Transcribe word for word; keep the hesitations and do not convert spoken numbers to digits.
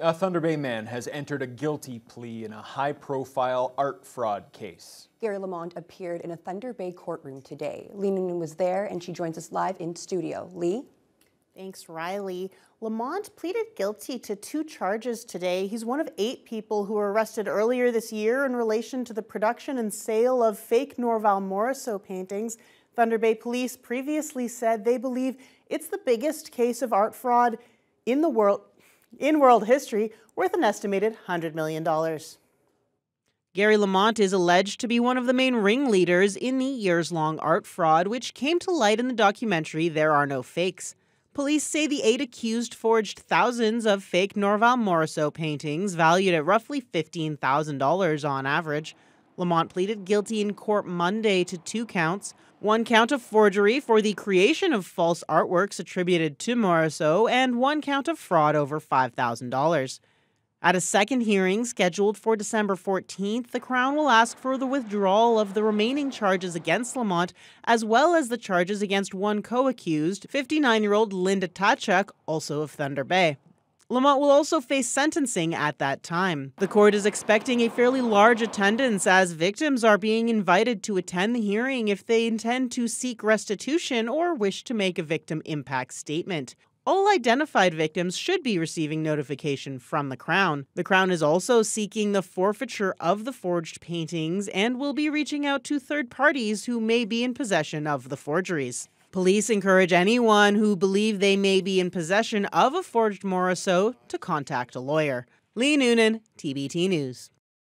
A Thunder Bay man has entered a guilty plea in a high-profile art fraud case. Gary Lamont appeared in a Thunder Bay courtroom today. Lee Noonan was there, and she joins us live in studio. Lee? Thanks, Riley. Lamont pleaded guilty to two charges today. He's one of eight people who were arrested earlier this year in relation to the production and sale of fake Norval Morrisseau paintings. Thunder Bay police previously said they believe it's the biggest case of art fraud in the world. In world history, worth an estimated one hundred million dollars. Gary Lamont is alleged to be one of the main ringleaders in the years-long art fraud, which came to light in the documentary There Are No Fakes. Police say the eight accused forged thousands of fake Norval Morrisseau paintings, valued at roughly fifteen thousand dollars on average. Lamont pleaded guilty in court Monday to two counts, one count of forgery for the creation of false artworks attributed to Morrisseau and one count of fraud over five thousand dollars. At a second hearing scheduled for December fourteenth, the Crown will ask for the withdrawal of the remaining charges against Lamont, as well as the charges against one co-accused, fifty-nine-year-old Linda Tachuk, also of Thunder Bay. Lamont will also face sentencing at that time. The court is expecting a fairly large attendance as victims are being invited to attend the hearing if they intend to seek restitution or wish to make a victim impact statement. All identified victims should be receiving notification from the Crown. The Crown is also seeking the forfeiture of the forged paintings and will be reaching out to third parties who may be in possession of the forgeries. Police encourage anyone who believe they may be in possession of a forged Morrisseau to contact a lawyer. Lee Noonan, T B T News.